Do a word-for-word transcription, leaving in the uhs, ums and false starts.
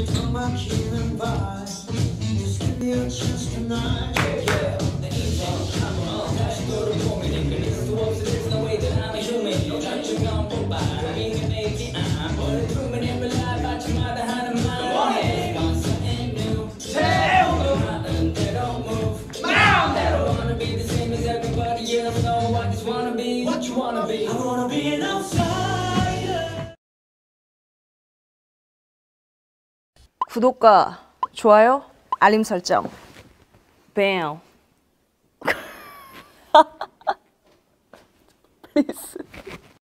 me come back here and buy. Just give me a chance tonight. Yeah, the evening, come on. 다시 돌아보면 그릴 수 없어. There's no way that I'm a human. No time to come by. Dreaming and making I'm only dreaming in my life. 아침마다 하는 말에 once and new. 태우고 나는 they don't move. Now they don't wanna be the same as everybody else. No, I just wanna be what you wanna be. I wanna be an outsider. 구독과 좋아요, 알림 설정. 뱀. Please.